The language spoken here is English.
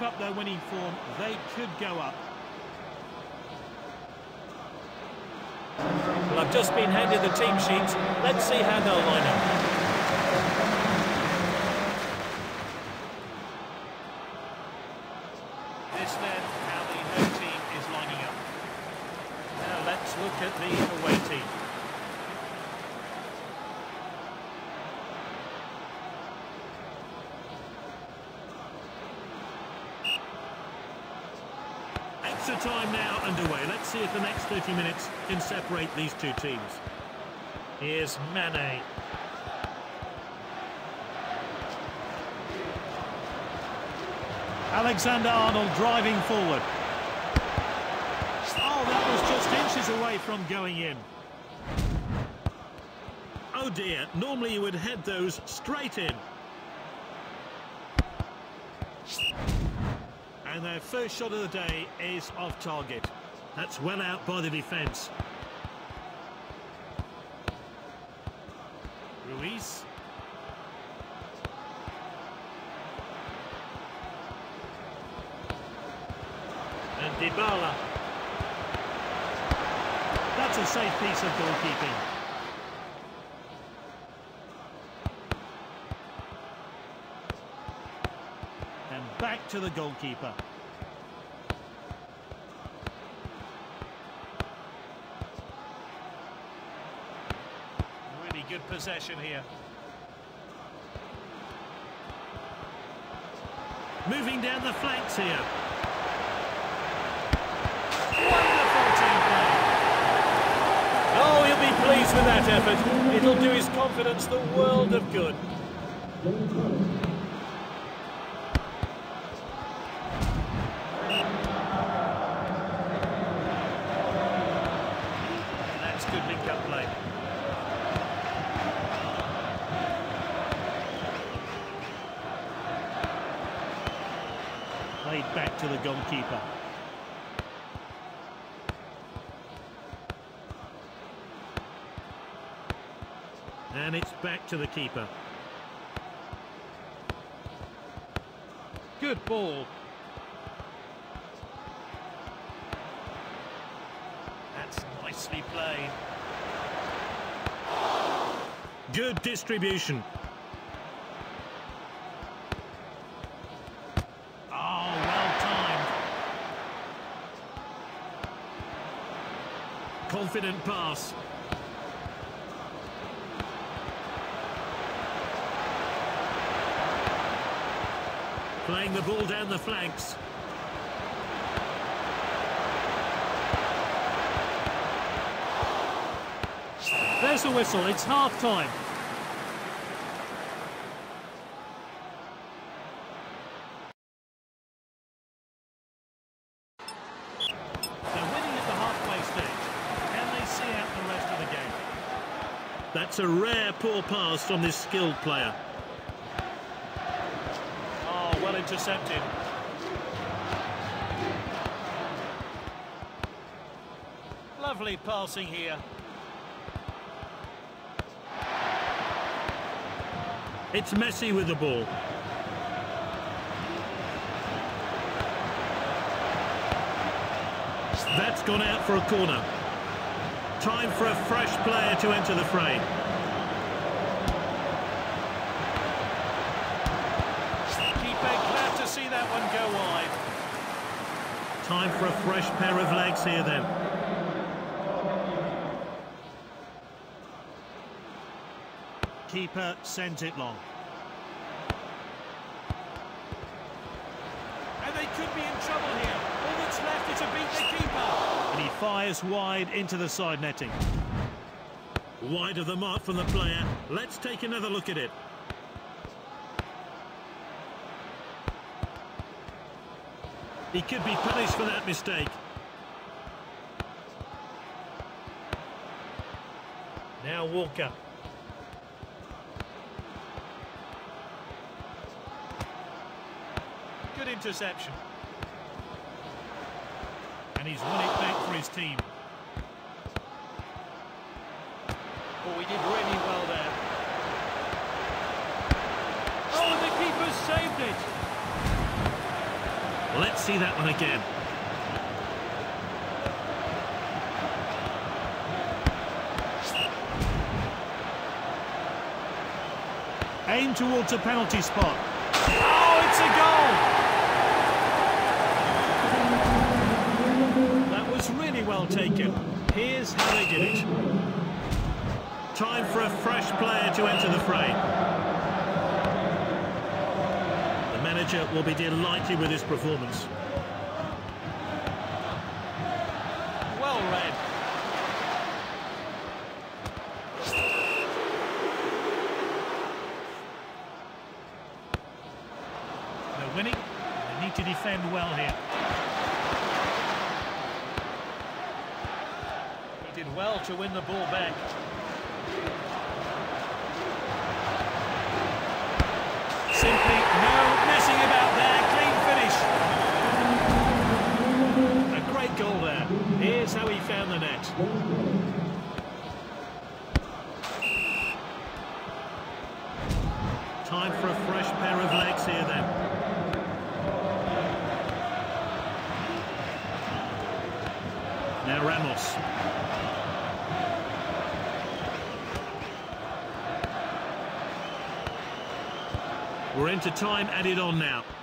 keep up their winning form, they could go up. Well, I've just been handed the team sheets. Let's see how they'll line up. This then, how the home team is lining up. Now let's look at the away team. Extra time now underway. Let's see if the next 30 minutes can separate these two teams. Here's Mané. Alexander Arnold driving forward. Oh, that was just inches away from going in. Oh dear, normally you would head those straight in. And their first shot of the day is off target. That's well out by the defence. Ruiz. And Dybala. That's a safe piece of goalkeeping. And back to the goalkeeper. Really good possession here. Moving down the flanks here. Oh, he'll be pleased with that effort. It'll do his confidence the world of good. That's good link-up play. Played back to the goalkeeper. And it's back to the keeper. Good ball. That's nicely played. Good distribution. Oh, well timed. Confident pass. Playing the ball down the flanks. There's a whistle, it's half-time. They're winning at the halfway stage. Can they see out the rest of the game? That's a rare poor pass from this skilled player. Intercepted. Lovely passing here. It's Messi with the ball. That's gone out for a corner. Time for a fresh player to enter the fray. See that one go wide. Time for a fresh pair of legs here then. Keeper sends it long. And they could be in trouble here. All that's left is to beat the keeper. And he fires wide into the side netting. Wide of the mark from the player. Let's take another look at it. He could be punished for that mistake. Now Walker. Good interception. And he's won it back for his team. Oh, he did really well there. Oh, and the keeper saved it. Let's see that one again. Aim towards a penalty spot. Oh, it's a goal! That was really well taken. Here's how they did it. Time for a fresh player to enter the fray. The manager will be delighted with his performance. Well read. Winning, they need to defend well here. He did well to win the ball back. Simply no messing about there, clean finish. A great goal there. Here's how he found the net. Time for a fresh pair of legs here then. Now Ramos. We're into time added on now.